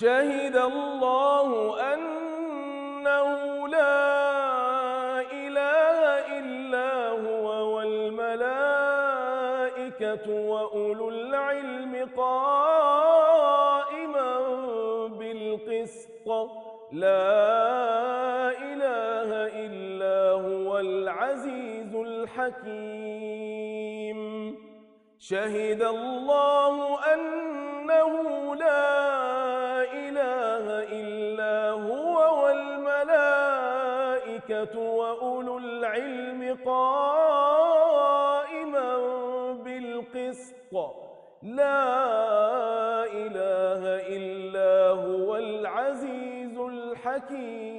شهد الله أنه لا إله إلا هو والملائكة وأولو العلم قائما بالقسط لا إله إلا هو العزيز الحكيم شهد الله أنه لا إله إلا هو والملائكة وأولو العلم قائما بالقسط لا إله إلا هو العزيز الحكيم.